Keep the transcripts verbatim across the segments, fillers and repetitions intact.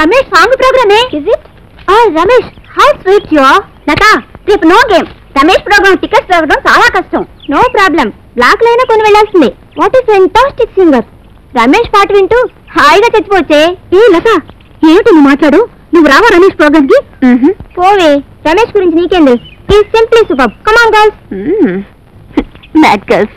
Ramesh song program hai. Is it? Oh Ramesh, how sweet you are. Lata, trip no game. Ramesh program tickets davaram saala kashtam. No problem. Black line konu vellasindi. What is fantastic singer? Ramesh part vintu haiga chatipoche. Ee Lata, enti nu maatladu? Nu rava Ramesh program ki? Mhm. Pove. Ramesh gurinchi neekendi. He is simply superb. Come on guys. Mhm. Mad girls.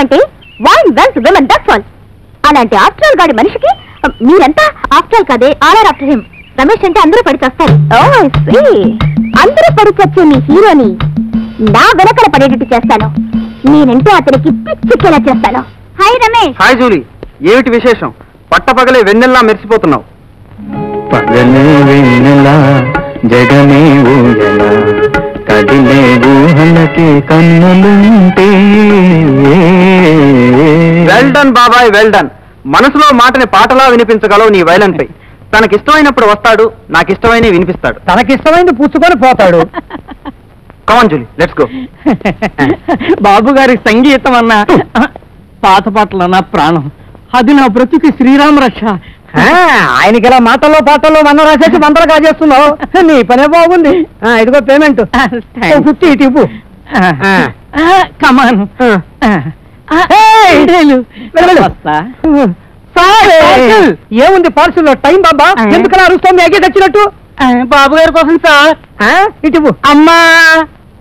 అంటే wine wealth women that's all. అలాంటి ఆస్ట్రాల్ గాడి మనిషికి మీరంతా ఆస్ట్రాల్ కాదే, ఆలర్ after him. Ramesh అంటే అందరూ పడిచేస్తారు. అందరూ పడిచొచ్చే మీ హీరోని నా వెనకల పడేటట్టు చేస్తాను. నేనంటే అతనికి పిచ్చికెలా చేస్తాను. హాయ్ రమేష్. Hi Julie. ఏమిటి విశేషం? పట్టపగలే వెన్నెల్లా మెరిసిపోతున్నావు. పగలే వెన్నెల్లా జగమే ఊయలా కదిలే ఊహలకే కన్నులుంటే. వెల్ డన్ బాబాయ్, వెల్ డన్. మనసులో మాటని పాటలా వినిపించగలవు. నీ వైలన్ పై తనకిష్టమైనప్పుడు వస్తాడు, నాకిష్టమైన వినిపిస్తాడు, తనకిష్టమైంది పూసుకొని పోతాడు. బాబు గారి సంగీతం అన్నా పాత పాటలు అన్నా ప్రాణం. అది నా బ్రతికి శ్రీరామ రక్ష. ఆయనకి ఇలా మాటల్లో పాటల్లో మనం రాసేసి వందలు కాజేస్తున్నావు. నీ పనే బాగుంది. ఇదిగో పేమెంట్ ఫిఫ్టీ టిప్పు. కమాను ఏముంది పార్సల్ లో? టైం బాబా ఎందుకలా అరుస్తోంది? అగే తెచ్చినట్టు బాబు గారి కోసం సార్. ఇటు అమ్మా.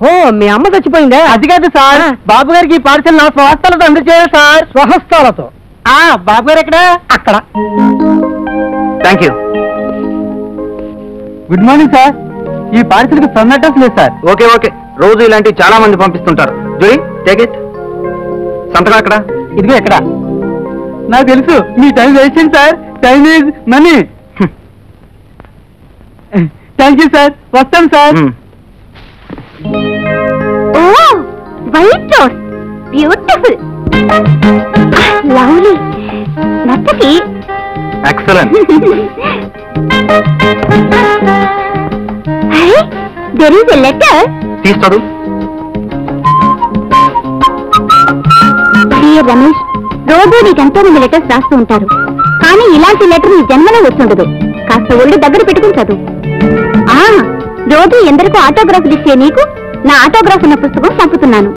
ఓ మీ అమ్మ చచ్చిపోయిందా? అది కాదు సార్, బాబు గారికి ఈ పార్సల్ నా స్వహస్తాలతో అందచేయాలి సార్. స్వహస్తాలతో? బాబు గారు ఎక్కడ? అక్కడ. Thank you. Good morning sir. ఈ పార్సల్ కి సొంత అడ్రస్ లేదు సార్. ఓకే ఓకే, రోజు ఇలాంటివి చాలా మంది పంపిస్తుంటారు. జూయి టేక్ ఇట్. సంతకం అక్కడ. ఇదిగో ఎక్కడ? నాకు తెలుసు మీ టైం వేసింది sir. Time is money. Thank you sir, వస్తాం sir. Oh white rose, beautiful, lovely, నచ్చకి, excellent. Hey, there is a letter. తీస్తాడు. డియర్ రమేష్, రోజు నీకెంతో మంది లెటర్స్ రాస్తూ ఉంటారు, కానీ ఇలాంటి లెటర్ నీ జన్మలో వచ్చుండదు. కాస్త ఒళ్ళు దగ్గర పెట్టుకుని చదువు. రోజు ఎందరికో ఆటోగ్రాఫ్లు ఇచ్చే నీకు నా ఆటోగ్రాఫ్ ఉన్న పుస్తకం పంపుతున్నాను.